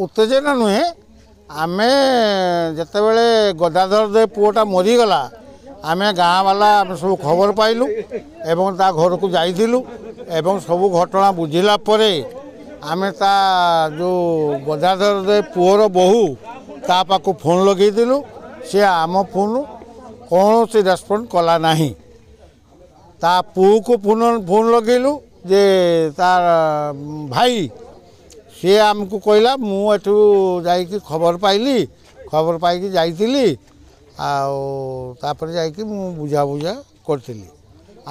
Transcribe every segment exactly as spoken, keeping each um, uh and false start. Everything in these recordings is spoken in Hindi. उत्तेजना नुहे आम जितेबले गदाधर देव पुओटा मरीगला आम गाँव वाला आम सब खबर पाइलु एवं ता घर को जाइलु एवं सब घटना बुझिला परे आम ता जो गदाधर देव पुओर बहु ता पाकु फोन लगेलु सी आम फोन कौन से रेस्पन्ड कला नाही ता पुओ को फोन फोन लगेलु जे तार भाई सी आमको कहला मुठू जा खबर पाइली खबर पाइक जाइली आपर जा बुझा बुझा करी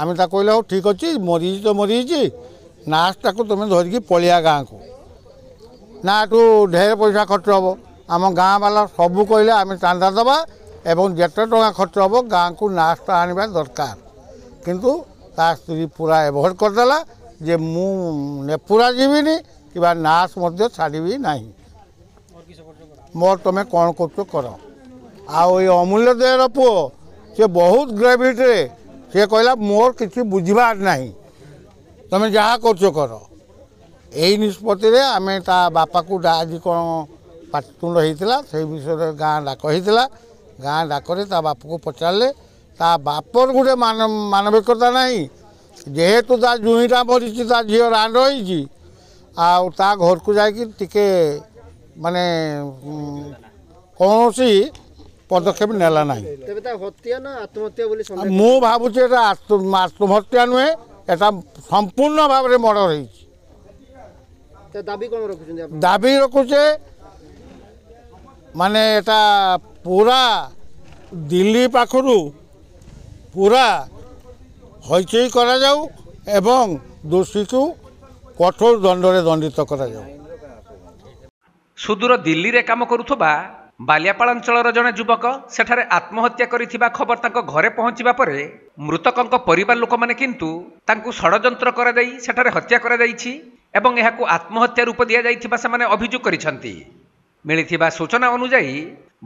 आम ता कहला हो ठीक अच्छे मरीज तो मरीज नाचटा को तुम धरिकी पलिया गाँव को ना ठू ढेर पैसा खर्च हे आम गाँ वाला सबू कहले आम चांदा दवा एवं जेटे टाँग खर्च हे गाँव को नाचटा आने दरकार किंतु ता स्त्री पूरा एभड करदेला जे मु नेपुरा जीविनी कि नाश मध्य छाड़ी ना मोर तुम्हें कौन कर कर अमूल्य देहर पु से बहुत ग्रेविटे से कहला मोर किसी बुझबार ना तुम जहाँ कर कर यही निष्पत्ति आम ता बापा को आज कौन पाटतुंड होता से विषय गाँ डाक होता गाँ डाकरे ता बाप को पचारे ता बापर गोटे मान मानविकता ना जेहेतु ता जुईटा मरी झील रांड रही आ ता घर को जाके माने कौन सी पदक्षेप नेला ना मुझे भावुचे आत्महत्या नुहे एटा संपूर्ण भाव में मर्डर होइछि दाबी रखुचे माने एटा पूरा दिल्ली पाखरु पूरा हईचई करा जाऊ एवं दोषी को कठोर दंडरे दंडित करा सुदूर दिल्ली रे काम करुवा बालियापाल अंचल जड़े युवक सेठारे आत्महत्या करिथिबा खबर तांको घरे पहुंचीबा परे मृतकंक परिवार लोक माने किंतु तांको षडयंत्र करा जाई सेठारे हत्या करा जाईछि एवं एहाकु आत्महत्या रूप दिया जाईथिबा सेमाने अभियोग करिसंती। मिलिथिबा सूचना अनुयायी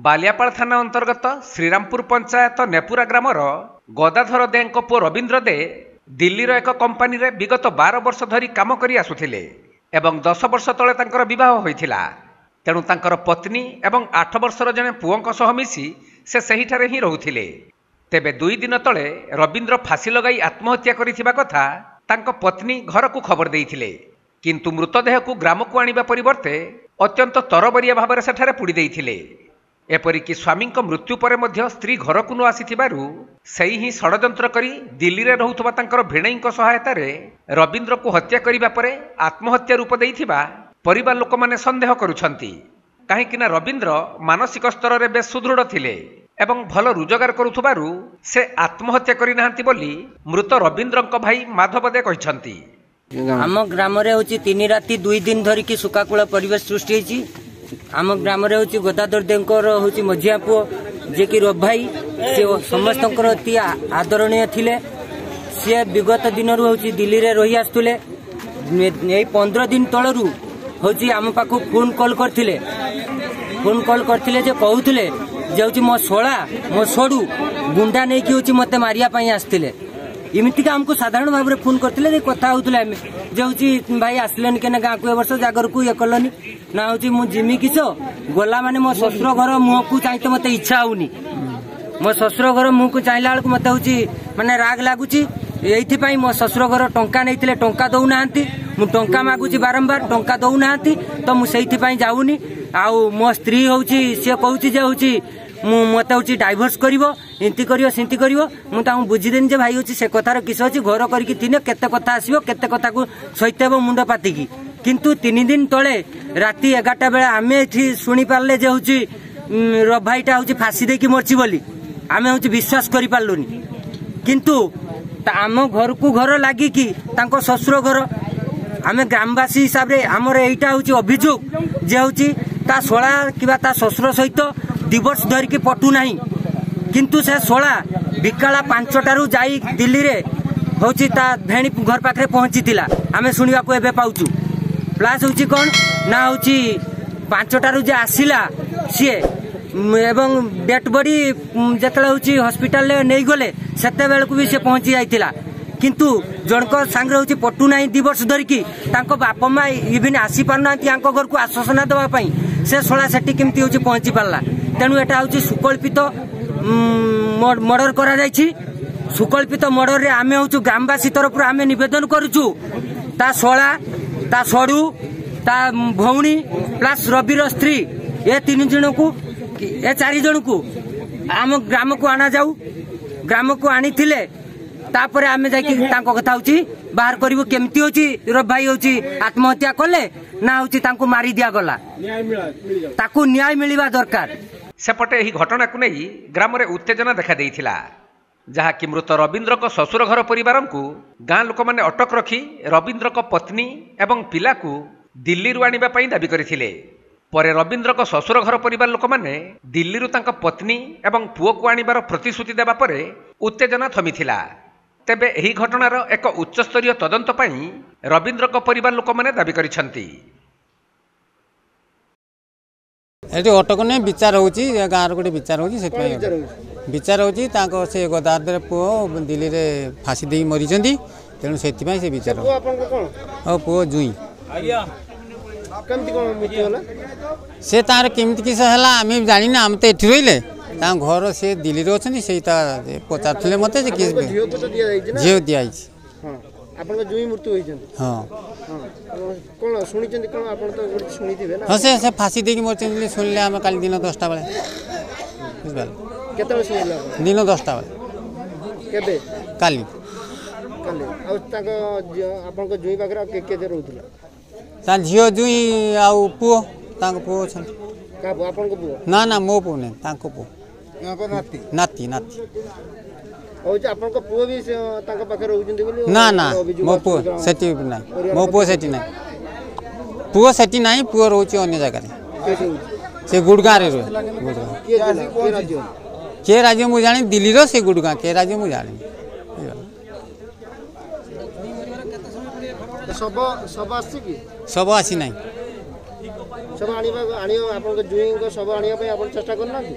बालियापाल थाना अंतर्गत श्रीरामपुर पंचायत नेपुरा ग्रामर गदाधर देंको पुओ रवींद्र दे दिल्लीर एक कंपानी रे विगत बारह वर्ष धरी काम करी आसुथिले एवं दस वर्ष तले तांकर विवाह होइथिला तेणु तांकर पत्नी एवं आठ वर्षर जने पुओंक सह मिसी से सेहिठारे ही रहुथिले। तेबे दुई दिन तले रवींद्र फांसी लगाई आत्महत्या करिथिबा कथा तांक पत्नी घर को खबर देइथिले किंतु मृतदेह को ग्राम को आनिबा परिवर्ते अत्यंत तरबरिया भाव में सेठारे पुड़ी देइथिले। एपरिक स्वामी मृत्यु पर स्त्री घर को न आसीथिबारु सेही ही षडयंत्र करी दिल्ली रे रहुथबा तांकर भेणई को सहायता रे रवींद्र को हत्या करिबा परे आत्महत्या रूप देइथिबा परिवार लोक माने संदेह करुछंती। काहेकि ना रवींद्र मानसिक स्तर रे बेस सुदृढ़ थिले एवं भल रोजगार करुथबारु से आत्महत्या करि नाहंती बोली मृत रवींद्रक भाई माधव दे कहिसंती। हम ग्राम रे होची तीन राती दुई दिन धरि की सुकाकुल परिवेश सृष्टि हेची आम ग्राम हूँ गदाधर देवर हूँ मझिया पुओ जे कि रब भाई सी समस्त अति आदरणीय थिले सी विगत दिन हूँ दिल्ली रे रही आसुले यही पंद्रह दिन तलर हूँ आम पाखु फोन कॉल करथिले फोन कॉल करथिले जे कहूले जे हूँ मो सोला मो सड़ू गुंडा नहीं कि मत मारे आसते इमिका आमको साधारण भाव में फोन करते कथा होते आम जो भाई आसलेन के गाँव को वर्ष जगर को ये कलनी ना हूँ मुझे जिमी किस गला माने मो शशुर घर मुह को चाहे तो मत इच्छा होनी मो शशुर घर मुह को चाहला बेलू मत हूँ मानने राग लगुच ये मो शशुर घर टंका नहीं टंका दौना मु टंका मागुच बारंबार टंका दौना तो मुझे जाऊनी आउ मो स्त्री हूँ सी कहूँ हूँ मत हूँ डाइवर्स कर एंती करियो सेंती करियो मु ता बुझीदेन जे भाई अच्छे से कथार किस अच्छी घर करके केते कथा आसो केते कथा को सहित मुंड पातिकी किंतु तीन दिन तले राति एगारटा बेला आम ये शुणी पारे जे हूँ रब भाईटा हूँ फाँसी देकी मरची बोली आम हूँ विश्वास कर पार्लुनि किंतु आम घर को घर लगिकी शशुर घर आम ग्रामवासी हिसाब से आमर यहीटा हूँ अभियोग जे हूँ ता सोला कि शशुर सहित डिवोर्स धरिकी पटू ना किंतु से सोला बिकाला पांचटारू जाई दिल्ली रे हूँ ता भेणी घर पाखे पहुंची आम शुणा को एवं पाचु प्लस हूँ कौन ना हूँ पांचटारू जे आसला सी एवं डेड बॉडी जिते हूँ हस्पिटाल नहीं गले से पहुंची जाता किंतु जनक सांग हूँ पटु ना दी वर्ष धरिकी बापा माँ इवन आसीपार ना या घर को आश्वासना देवाई से सोला सेठी केमती हूँ पहुँची पारा तेणु यहाँ हूँ सुकल्पित मर्डर करा सुकल्पित मर्डर रे आम हूँ ग्रामवासी तरफ आम नवेदन करुचु ता सोला ता सड़ू ता भौणी प्लस रवि स्त्री ए तीन जन को ए चार जन को आम ग्राम को आना जाऊ ग्राम को आनी थिले तापरे आमे जाकी तांको कथा होची बाहर करिवो केमती होची रवि भाई होची आत्महत्या कले ना होची तांको मारी दिया गला ताकू न्याय मिलिबा दरकार। सेपटे एही घटना को नहीं ग्राम रे उत्तेजना देखा देइथिला जहाँकि मृत रवींद्र को ससुर घर परिवारम को गाँ लोक माने अटक रखी रवींद्र को पत्नी एवं पिला को दिल्ली रु आनिबा पई दाबी करिथिले। परे रवींद्र को ससुर घर परिवार लोक माने दिल्ली रु तांका पत्नी एवं पुओ को आनिबार प्रतिश्रुति देबा परे उत्तेजना थमिथिला। तेबे एही घटनार एक उच्चस्तरीय तदंत पई रवींद्र को परिवार लोक माने दाबी करिसंती। एटी अटक ने विचार होची गाँर गोटे विचार होची से विचार होची तांको से गोदार पु दिल्ली रे फांसी दे मरी तेणु से विचार पु जुई से तार केमती किस है आम जानी ना आम तो ये रही घर से दिल्ली अच्छे से पचारे मत झील दिखाई हाँ से फांसी दे मरी शुणिले आम कल दिन दसटा बेले दिन दसटा बेले कल जुई झी जुई पु पु ना ना मो पु ना पु नाती नाती भी से ना ना मो पु से ना मो पु से ना पु से ना पु रोचे अन्य जगह से गुड़गाँव रे रही के राज्य मुझे जानी दिल्ली रो से गुड़गाँव के राज्य मुझे जानी सब सब आसी की सब आसी नहीं सब आनिबा आनियो आपन जुई को सब आनिया पे आपन चेष्टा करना की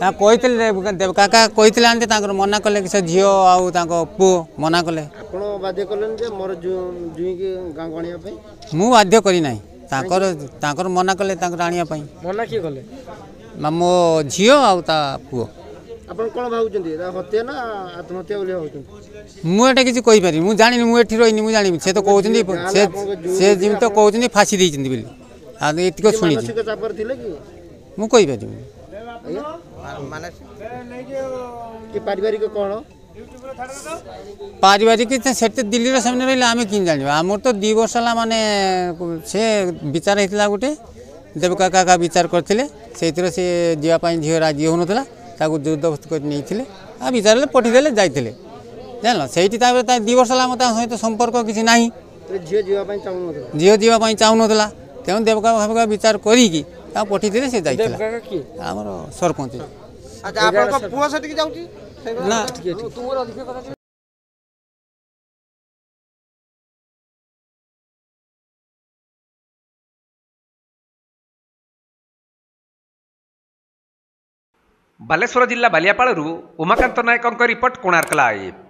ता कोइतले देव काका कोइतले आनते तांकर मना करले कि से झियो आउ तांको पु मना करले आपन बाध्य करलन जे मोर जुई के गां गणिया पे मु बाध्य करी नहीं तांकर तांकर मना करले तांकर आनिया पे मना की करले मो झियो आउ ता पु आपन कोन भाउचंती हत्या ना आत्महत्या बोले होचंती मु एटा किछि कोइ पारि मु जानि मु एठी रोइनी मु जानि से तो कहउचंती से से जिम तो कहउचंती फांसी देइचंती बिली आ एति को सुनि मानसिक तापर थिले कि मु कोइ पारि माने कि पारिवारिक कोन पारिवारिक सेते दिल्ली रे सामने रहले आमे किन जानिबा हमर तो दो वर्ष ला माने से विचार हेतला गुटे देवका काका विचार करथिले सेतिर से जिया पई झियो राजी होनतला ताकू जबरदस्त कर विचारे पठीदेले जाइए जान से दु वर्ष मत सहित संपर्क किसी ना झील जीवाई चाहूनला तेणु देवका भावका विचार करी पठीदेले से जाइए आम सरपंच बालेश्वर जिला बालियापाल उमाकांत नायकों रिपोर्ट कोणार्क लाइव।